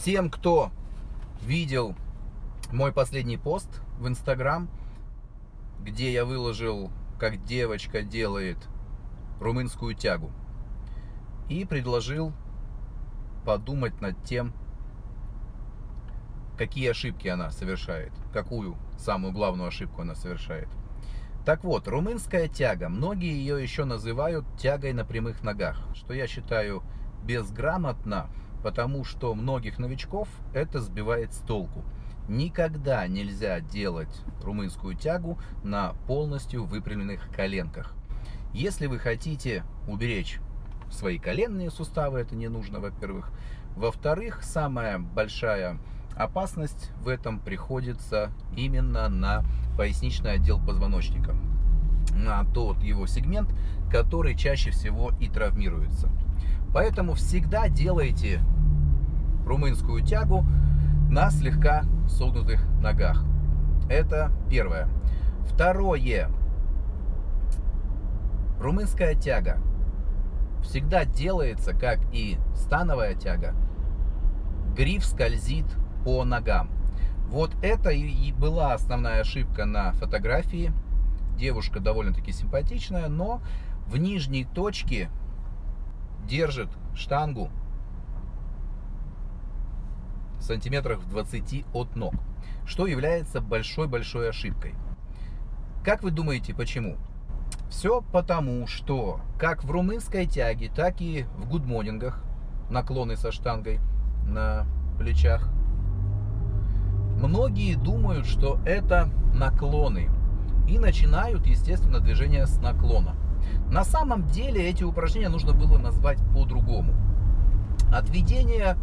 Всем, кто видел мой последний пост в Instagram, где я выложил, как девочка делает румынскую тягу, и предложил подумать над тем, какие ошибки она совершает, какую самую главную ошибку она совершает. Так вот, румынская тяга, многие ее еще называют тягой на прямых ногах, что я считаю безграмотно, потому что многих новичков это сбивает с толку. Никогда нельзя делать румынскую тягу на полностью выпрямленных коленках. Если вы хотите уберечь свои коленные суставы, это не нужно, во-первых. Во-вторых, самая большая опасность в этом приходится именно на поясничный отдел позвоночника, на тот его сегмент, который чаще всего и травмируется. Поэтому всегда делайте румынскую тягу на слегка согнутых ногах. Это первое. Второе. Румынская тяга всегда делается, как и становая тяга. Гриф скользит по ногам. Вот это и была основная ошибка на фотографии. Девушка довольно-таки симпатичная, но в нижней точке держит штангу сантиметров в 20 от ног, что является большой-большой ошибкой. Как вы думаете, почему? Все потому, что как в румынской тяге, так и в гудмонингах, наклоны со штангой на плечах, многие думают, что это наклоны, и начинают, естественно, движение с наклона. На самом деле эти упражнения нужно было назвать по-другому. Отведение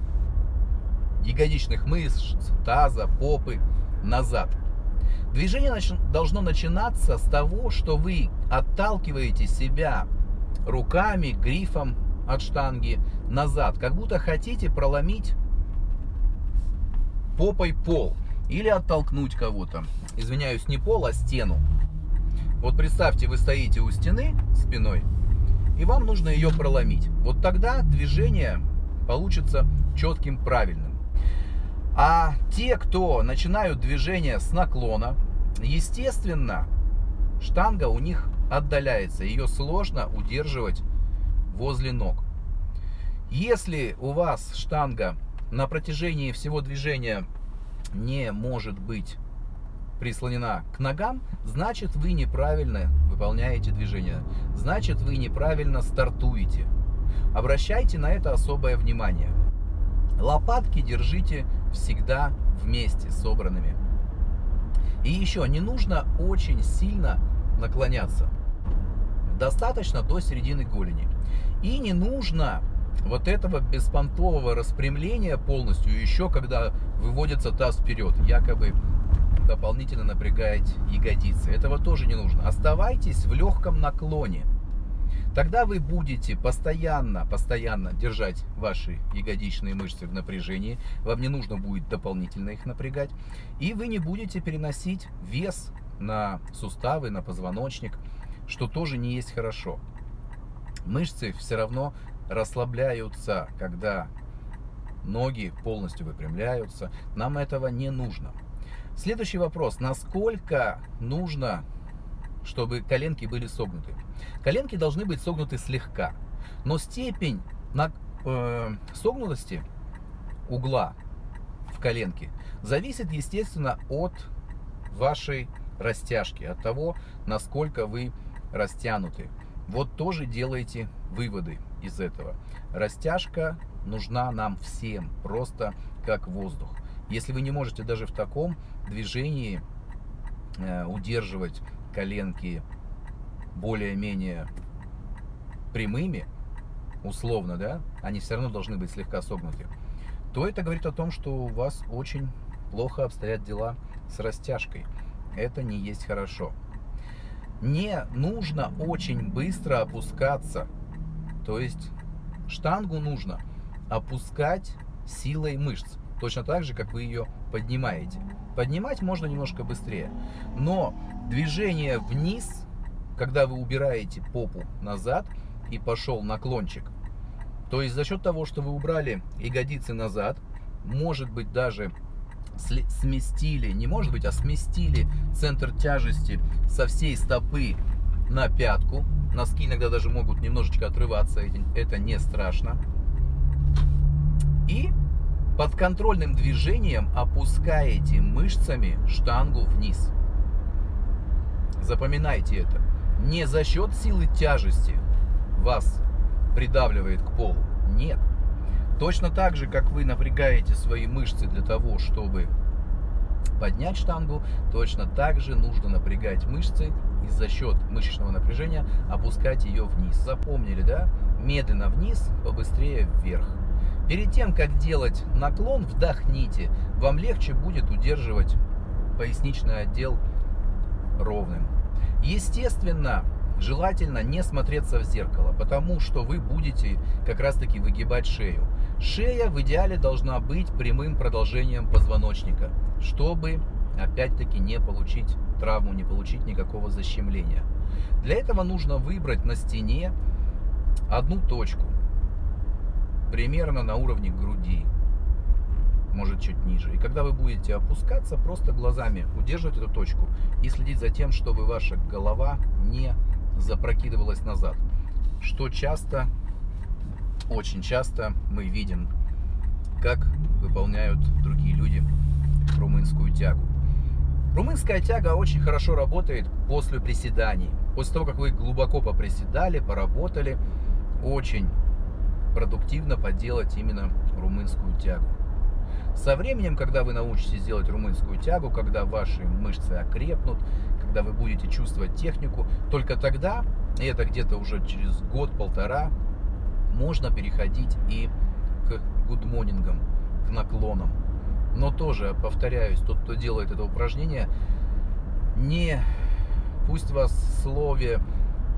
ягодичных мышц, таза, попы назад. Движение должно начинаться с того, что вы отталкиваете себя руками, грифом от штанги назад, как будто хотите проломить попой пол или оттолкнуть кого-то. Извиняюсь, не пол, а стену. Вот представьте, вы стоите у стены спиной, и вам нужно ее проломить. Вот тогда движение получится четким, правильным. А те, кто начинают движение с наклона, естественно, штанга у них отдаляется. Ее сложно удерживать возле ног. Если у вас штанга на протяжении всего движения не может быть прислонена к ногам, значит, вы неправильно выполняете движение, значит, вы неправильно стартуете. Обращайте на это особое внимание. Лопатки держите всегда вместе, собранными. И еще, не нужно очень сильно наклоняться, достаточно до середины голени. И не нужно вот этого беспонтового распрямления полностью, еще когда выводится таз вперед, якобы дополнительно напрягает ягодицы. Этого тоже не нужно. Оставайтесь в легком наклоне. Тогда вы будете постоянно держать ваши ягодичные мышцы в напряжении. Вам не нужно будет дополнительно их напрягать. И вы не будете переносить вес на суставы, на позвоночник, что тоже не есть хорошо. Мышцы все равно расслабляются, когда ноги полностью выпрямляются. Нам этого не нужно. Следующий вопрос. Насколько нужно, чтобы коленки были согнуты? Коленки должны быть согнуты слегка, но степень согнутости угла в коленке зависит, естественно, от вашей растяжки, от того, насколько вы растянуты. Вот тоже делайте выводы из этого. Растяжка нужна нам всем, просто как воздух. Если вы не можете даже в таком движении удерживать коленки более-менее прямыми, условно, да, они все равно должны быть слегка согнуты, то это говорит о том, что у вас очень плохо обстоят дела с растяжкой. Это не есть хорошо. Не нужно очень быстро опускаться, то есть штангу нужно опускать силой мышц. Точно так же, как вы ее поднимаете. Поднимать можно немножко быстрее. Но движение вниз, когда вы убираете попу назад и пошел наклончик, то есть за счет того, что вы убрали ягодицы назад, может быть, даже сместили, не может быть, а сместили центр тяжести со всей стопы на пятку. Носки иногда даже могут немножечко отрываться, это не страшно. И под контрольным движением опускаете мышцами штангу вниз. Запоминайте это. Не за счет силы тяжести вас придавливает к полу. Нет. Точно так же, как вы напрягаете свои мышцы для того, чтобы поднять штангу, точно так же нужно напрягать мышцы и за счет мышечного напряжения опускать ее вниз. Запомнили, да? Медленно вниз, побыстрее вверх. Перед тем, как делать наклон, вдохните. Вам легче будет удерживать поясничный отдел ровным. Естественно, желательно не смотреться в зеркало, потому что вы будете как раз-таки выгибать шею. Шея в идеале должна быть прямым продолжением позвоночника, чтобы опять-таки не получить травму, не получить никакого защемления. Для этого нужно выбрать на стене одну точку, примерно на уровне груди, может чуть ниже. И когда вы будете опускаться, просто глазами удерживать эту точку и следить за тем, чтобы ваша голова не запрокидывалась назад, что часто, очень часто мы видим, как выполняют другие люди румынскую тягу. Румынская тяга очень хорошо работает после приседаний. После того, как вы глубоко поприседали, поработали, очень продуктивно поделать именно румынскую тягу. Со временем, когда вы научитесь делать румынскую тягу, когда ваши мышцы окрепнут, когда вы будете чувствовать технику, только тогда, и это где-то уже через год-полтора, можно переходить и к гудмонингам, к наклонам. Но тоже, повторяюсь, тот, кто делает это упражнение, не пусть вас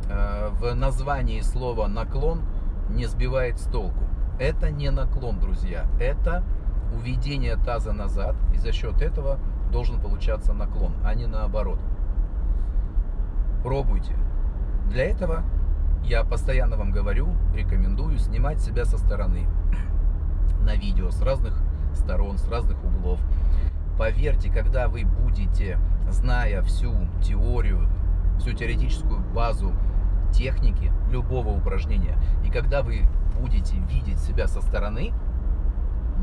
в названии слова наклон не сбивает с толку. Это не наклон, друзья, это уведение таза назад, и за счет этого должен получаться наклон, а не наоборот. Пробуйте. Для этого я постоянно вам говорю, рекомендую снимать себя со стороны, на видео, с разных сторон, с разных углов. Поверьте, когда вы будете, зная всю теорию, всю теоретическую базу техники любого упражнения, и когда вы будете видеть себя со стороны,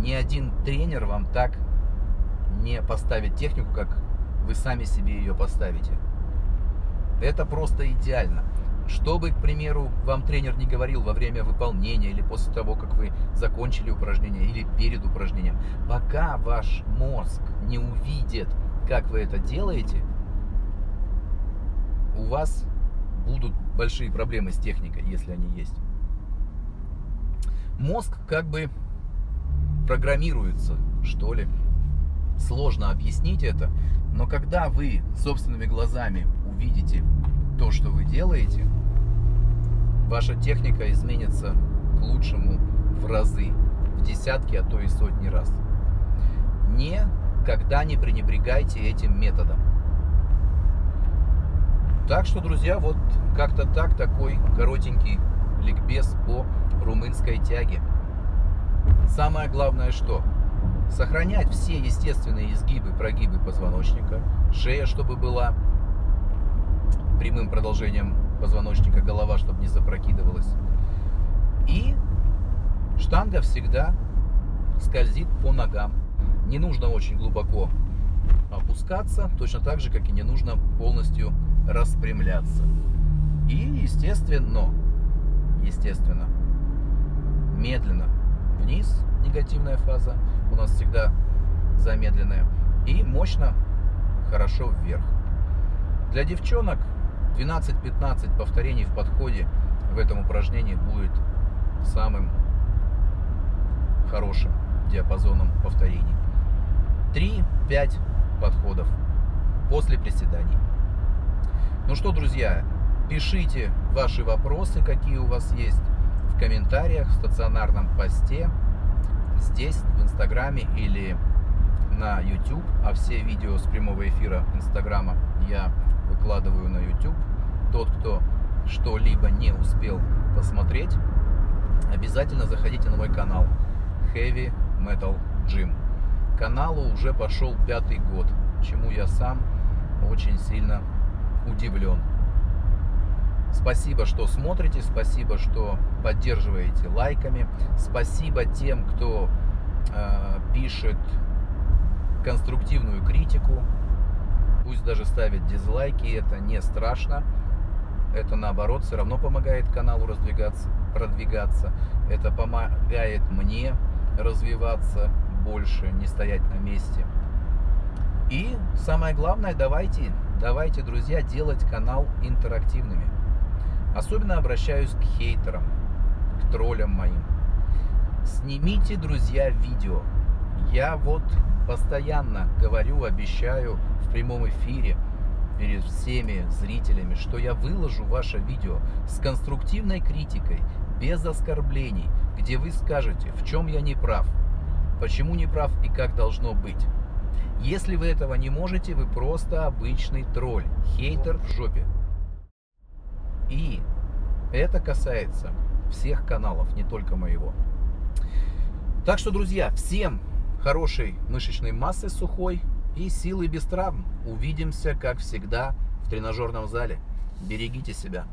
ни один тренер вам так не поставит технику, как вы сами себе ее поставите. Это просто идеально. Чтобы, к примеру, вам тренер не говорил во время выполнения или после того, как вы закончили упражнение или перед упражнением, пока ваш мозг не увидит, как вы это делаете, у вас будут большие проблемы с техникой, если они есть. Мозг как бы программируется, что ли. Сложно объяснить это, но когда вы собственными глазами увидите то, что вы делаете, ваша техника изменится к лучшему в разы, в десятки, а то и сотни раз. Никогда не пренебрегайте этим методом. Так что, друзья, вот как-то так, такой коротенький ликбез по румынской тяге. Самое главное, что сохранять все естественные изгибы, прогибы позвоночника, шея, чтобы была прямым продолжением позвоночника, голова, чтобы не запрокидывалась. И штанга всегда скользит по ногам. Не нужно очень глубоко опускаться, точно так же, как и не нужно полностью распрямляться. И, естественно, медленно вниз, негативная фаза у нас всегда замедленная, и мощно, хорошо вверх. Для девчонок 12-15 повторений в подходе в этом упражнении будет самым хорошим диапазоном повторений. 3-5 подходов после приседаний. Ну что, друзья, пишите ваши вопросы, какие у вас есть, в комментариях, в стационарном посте, здесь, в Инстаграме или на YouTube. А все видео с прямого эфира Инстаграма я выкладываю на YouTube. Тот, кто что-либо не успел посмотреть, обязательно заходите на мой канал Heavy Metal Gym. Каналу уже пошел 5-й год, чему я сам очень сильно удивлен. Спасибо, что смотрите, спасибо, что поддерживаете лайками, спасибо тем, кто пишет конструктивную критику, пусть даже ставит дизлайки, это не страшно, это наоборот все равно помогает каналу продвигаться, это помогает мне развиваться больше, не стоять на месте. И самое главное, давайте, друзья, делать канал интерактивными. Особенно обращаюсь к хейтерам, к троллям моим. Снимите, друзья, видео. Я вот постоянно говорю, обещаю в прямом эфире перед всеми зрителями, что я выложу ваше видео с конструктивной критикой, без оскорблений, где вы скажете, в чем я не прав, почему не прав и как должно быть. Если вы этого не можете, вы просто обычный тролль, хейтер в жопе. И это касается всех каналов, не только моего. Так что, друзья, всем хорошей мышечной массы сухой и силы без травм. Увидимся, как всегда, в тренажерном зале. Берегите себя.